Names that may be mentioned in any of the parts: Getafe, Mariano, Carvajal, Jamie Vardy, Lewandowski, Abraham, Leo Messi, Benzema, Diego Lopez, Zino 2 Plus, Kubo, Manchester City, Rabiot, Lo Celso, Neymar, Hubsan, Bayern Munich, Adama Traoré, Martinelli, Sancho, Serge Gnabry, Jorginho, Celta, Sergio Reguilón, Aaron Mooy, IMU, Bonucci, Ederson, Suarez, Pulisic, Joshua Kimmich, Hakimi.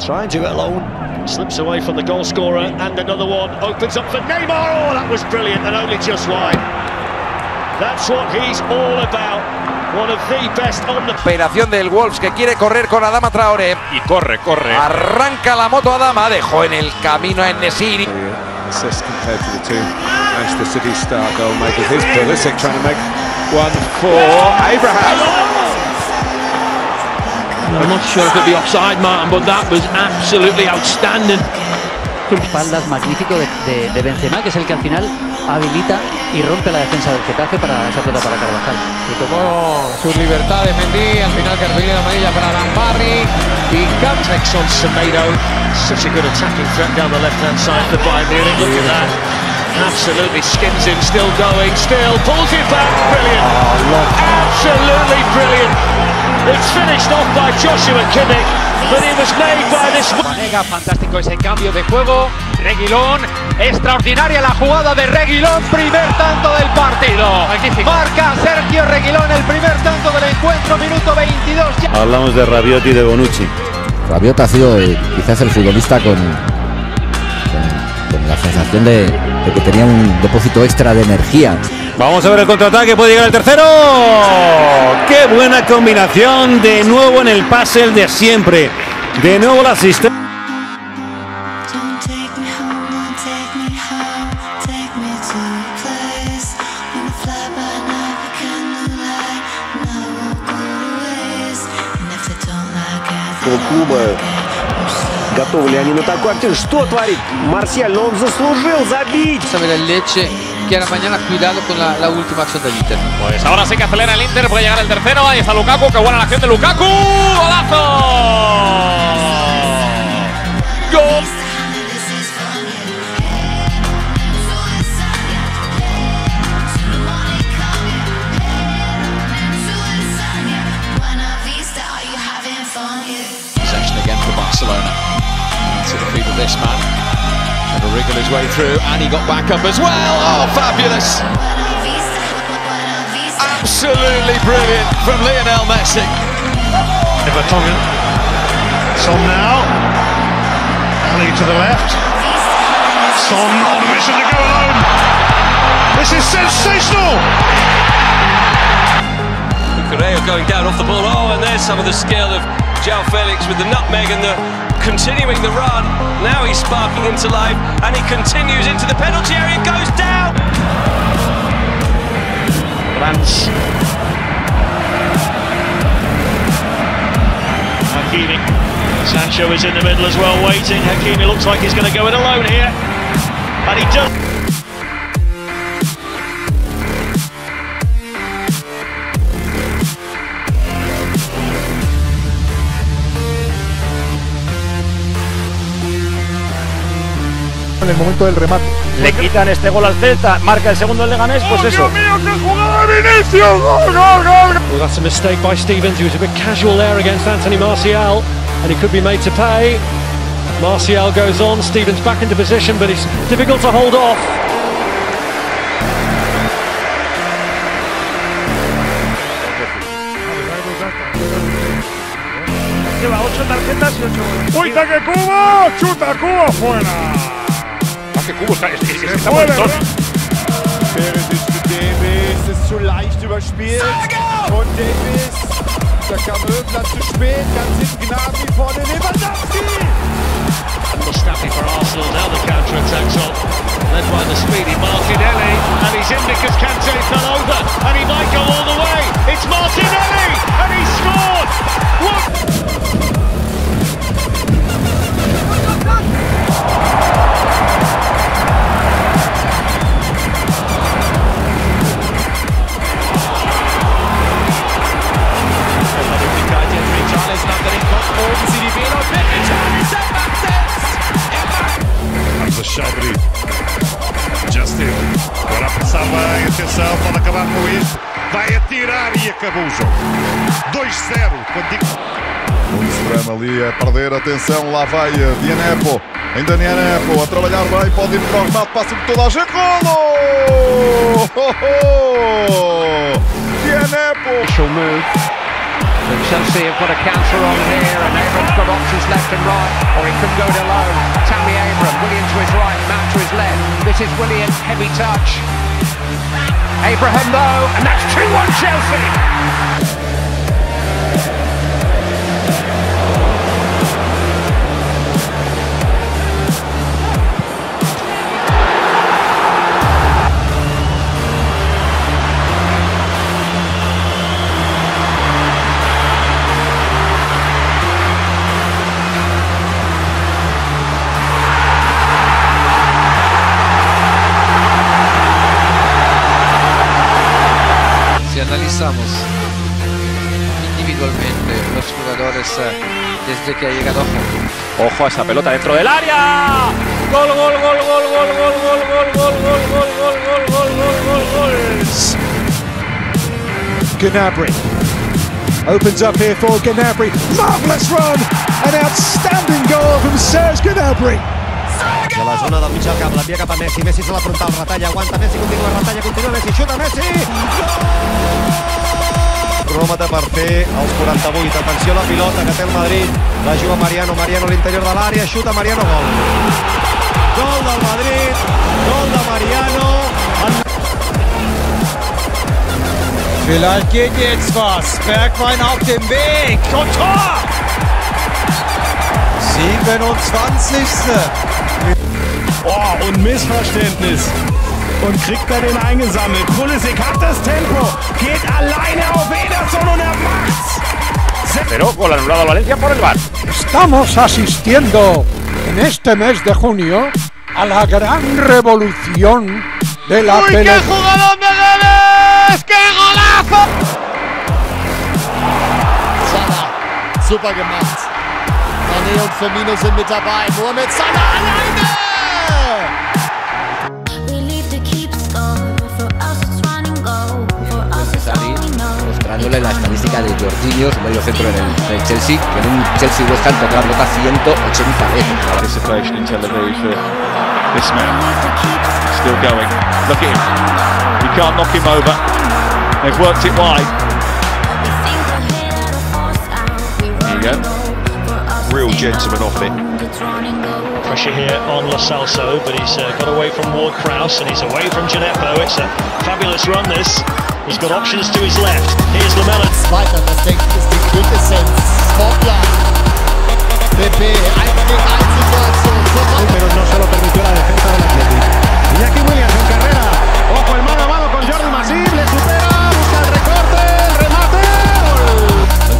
Trying to do it alone. Slips away from the goal scorer, and another one opens up for Neymar. Oh, that was brilliant, and only just wide. That's what he's all about. One of the best on the... Operación del Wolves que quiere correr con Adama Traoré. Y corre, corre. Arranca la moto Adama, dejó en el camino a Enesidi. Assist compared to the two. Manchester City star goalmaker. Here's Pulisic trying to make one for Abraham. I'm not sure if it'd be offside, Martin, but that was absolutely outstanding. Espaldas magnífico de Benzema, que es el que al final habilita y rompe la defensa del Getafe para esa pelota para Carvajal. Y tomó sus libertades Mendy, al final cartulina de amarilla para Lamparri y Gap takes on Semedo. Such a good attacking threat down the left-hand side for Bayern Munich. Look at that. Absolutely skins him, still going, still pulls it back. Brilliant. Absolutely brilliant. It's finished off by Joshua Kimmich. But it was made by this... Mega fantástico ese cambio de juego. Reguilón, extraordinaria la jugada de Reguilón, primer tanto del partido. Magnífico. Marca Sergio Reguilón el primer tanto del encuentro, minuto 22. Hablamos de Rabiot y de Bonucci. Rabiot ha sido quizás el futbolista con la sensación de que tenía un depósito extra de energía. Vamos a ver el contraataque, puede llegar el tercero. ¡Qué buena combinación! De nuevo en el pase, el de siempre. De nuevo la asistencia. Готовы ли они на такую активу? Что творит Марсиаль? Он заслужил забить. Que a la mañana, cuidado con la última acción del Inter. Pues ahora sí que acelera el Inter, puede llegar el tercero. Ahí está Lukaku, qué buena la acción de Lukaku. ¡Golazo! ¡Gol! Possession again for Barcelona. To the feet of this man. Wriggle his way through, and he got back up as well. Oh, fabulous! Absolutely brilliant from Lionel Messi. Evertongen. Son now. Ali to the left. Son on the mission to go alone. This is sensational! Correa going down off the ball. Oh, and there's some of the skill of Joao Felix with the nutmeg and the... Continuing the run, now he's sparking into life, and he continues into the penalty area, goes down! Lance. Hakimi. Sancho is in the middle as well, waiting. Hakimi looks like he's going to go it alone here. And he does... En el momento del remate. Le quitan este gol al Celta, marca el segundo el Leganés, pues eso. ¡Oh, Dios mío, qué jugada de inicio! ¡Gol, gol, gol! Well, that's a mistake by Stevens, he was a bit casual there against Anthony Martial, and he could be made to pay. Martial goes on, Stevens back into position, but it's difficult to hold off. Lleva 8 tarjetas y 8 goles. ¡Cuita que Cubo! ¡Chuta Cubo fuera! Kubo está muerto. Perez ist mit Davis, ist zu leicht überspielt. Von Davis, da kam Höfler zu spät, ganz hinten Gnabry vorne, Lewandowski! And Mustafi for Arsenal, now the counter-attack's on. Led by the speedy Martinelli, and he's in because Kante fell over, and he might go all the way. It's Martinelli, and he scored! What? Vai atirar e acabou o jogo. 2-0. Quando ali a perder atenção, lá vai Dianepo. Ainda Dianepo a trabalhar bem, pode ir para o remate, passa por toda a gente. Golo! Oh, oh! Dianepo. Shall move. Chelsea have got a counter on here, and everyone's got options left and right. Beckham going alone. Tammy Abraham, William to his right, Mount to his left. This is William, heavy touch. Abraham though, and that's 2-1 Chelsea. Analizamos individualmente los jugadores desde que ha llegado. Ojo a esa pelota dentro del área. Gol, gol, gol, gol, gol, gol, gol, gol, gol, gol, gol, gol, gol, gol, gol, gol. Gnabry opens up here for Gnabry. Marvelous run, an outstanding goal from Serge Gnabry. De la zona del mig al camp, l'envia cap a Messi, Messi se la frontal, retalla, aguanta Messi, continua, retalla, continua Messi, xuta Messi! Gol! Ròmata per fer els 48, atenció a la pilota que té el Madrid, la juga Mariano, Mariano a l'interior de l'àrea, xuta Mariano, gol! Gol del Madrid, gol de Mariano! Vielleicht geht jetzt was, Bergwijn auf dem Weg, und Tor! 27. Oh, und Missverständnis. Und kriegt er den eingesammelt. Pulisic hat das Tempo. Geht alleine auf Ederson und er macht's. Pero gol anulado a Valencia por el VAR. Estamos asistiendo en este mes de junio a la gran revolución de la pelota. ¡Uy, qué jugador de Leganés! ¡Qué golazo! Sala, super gemacht. Mané und Firmino sind mit dabei. Nur mit Sala alleine. Mostrándole la estadística de Jorginho, su medio centro en el Chelsea, que en un Chelsea West Ham toca la pelota 180 veces. Participation in delivery for this man. Still going. Look at him. You can't knock him over. They've worked it wide. There you go. Real gentleman off it. Pressure here on Lo Celso, but he's got away from Ward-Prowse and he's away from Gineppo. It's a fabulous run this. He's got options to his left. Here's Lamella. Weiter, das denke ich ist die Quintessenz. Sportplan. PP, 1-1 Situation. Pero no se lo permitió la defensa del Atlético. Y aquí Williams en carrera. Ojo el mano a mano con Jordi Masip. Le supera, busca el recorte, el remate.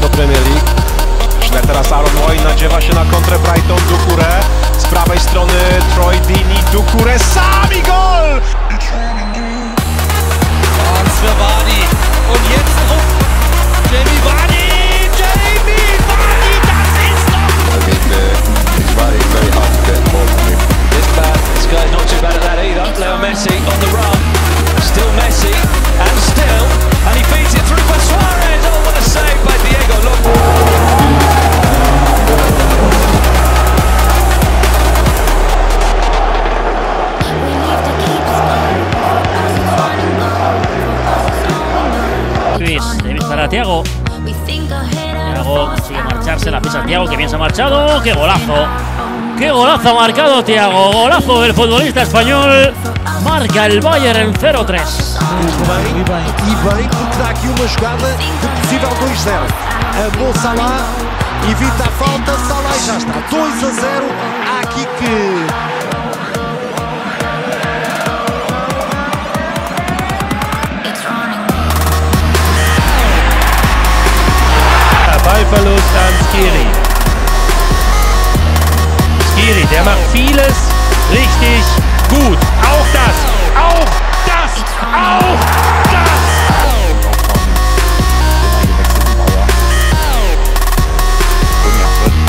Gol. Premier League. Źle teraz Aaron Moy nadziewa się na kontrę Brighton do Kurę. Z prawej strony Troy Dini, Doucouré, Sami, gol! Und Srivani, und jetzt ruft Jamie Vardy, Jamie Vardy, das ist doch! I mean, it's very, very hard to get the ball from him. This bad, this guy's not too bad at that either. Leo Messi on the run, still Messi, and still, and he feeds it through for Suarez. Oh, what a save by Diego Lopez. Para Tiago. Tiago consigue marcharse, la pisa Tiago, que bien se ha marchado. ¡Qué golazo! ¡Qué golazo ha marcado Tiago! Golazo del futbolista español. Marca el Bayern en 0-3. E bem, porque dá aqui uma jogada de possível 2-0. A boa Salah evita a falta. Salah já está 2-0. Há aqui que. Ballverlust an Skiri. Skiri, der macht vieles richtig gut. Auch das, auch das, auch das.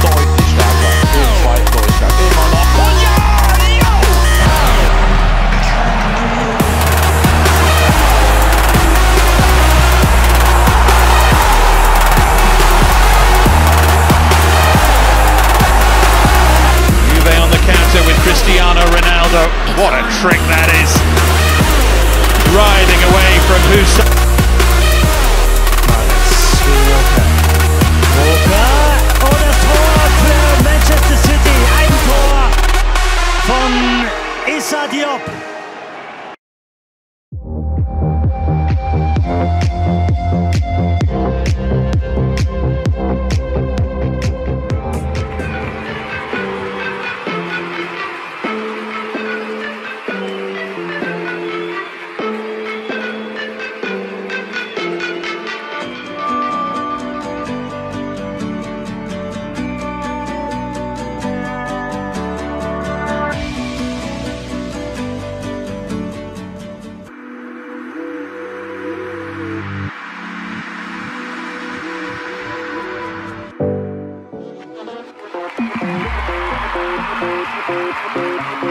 Deutlich stärker. Deutschland immer noch. Und Cristiano Ronaldo, what a trick that is! Riding away from Husa. Walker on a poor player of Manchester City. Mariano.